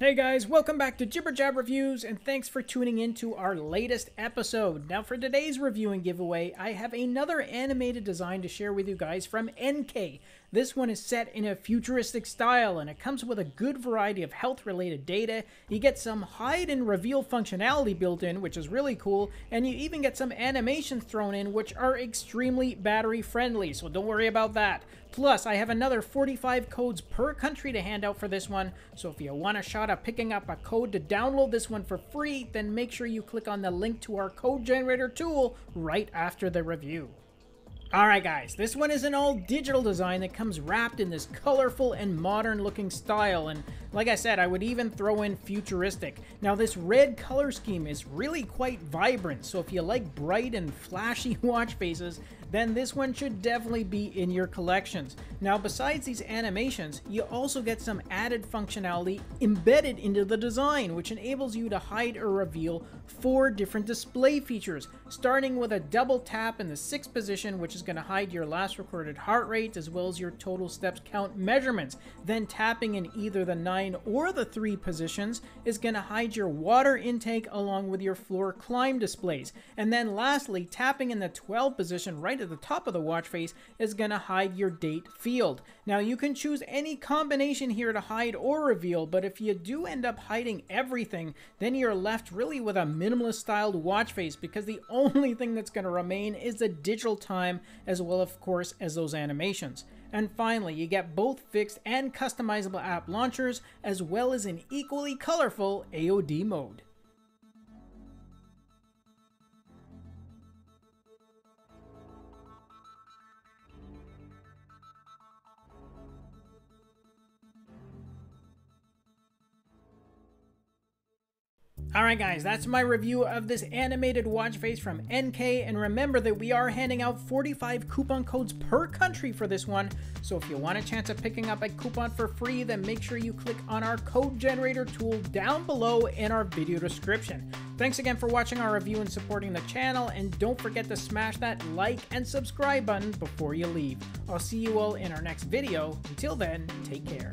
Hey guys, welcome back to Jibber Jab Reviews, and thanks for tuning in to our latest episode. Now for today's review and giveaway, I have another animated design to share with you guys from Enkei. This one is set in a futuristic style, and it comes with a good variety of health-related data. You get some hide and reveal functionality built in, which is really cool, and you even get some animations thrown in, which are extremely battery-friendly, so don't worry about that. Plus, I have another 45 codes per country to hand out for this one, so if you want a shot at picking up a code to download this one for free, then make sure you click on the link to our code generator tool right after the review. Alright guys, this one is an all-digital design that comes wrapped in this colorful and modern-looking style, and like I said, I would even throw in futuristic. Now this red color scheme is really quite vibrant, so if you like bright and flashy watch faces, then this one should definitely be in your collections. Now besides these animations, you also get some added functionality embedded into the design, which enables you to hide or reveal 4 different display features, starting with a double tap in the 6th position, which is going to hide your last recorded heart rate as well as your total steps count measurements. Then tapping in either the 9 or the 3 positions is going to hide your water intake along with your floor climb displays. And then lastly, tapping in the 12 position right at the top of the watch face is going to hide your date field. Now you can choose any combination here to hide or reveal, but if you do end up hiding everything, then you're left really with a minimalist styled watch face, because the only thing that's going to remain is the digital time, as well of course as those animations. And finally, you get both fixed and customizable app launchers, as well as an equally colorful AOD mode. Alright guys, that's my review of this animated watch face from Enkei, and remember that we are handing out 45 coupon codes per country for this one, so if you want a chance at picking up a coupon for free, then make sure you click on our code generator tool down below in our video description. Thanks again for watching our review and supporting the channel, and don't forget to smash that like and subscribe button before you leave. I'll see you all in our next video. Until then, take care.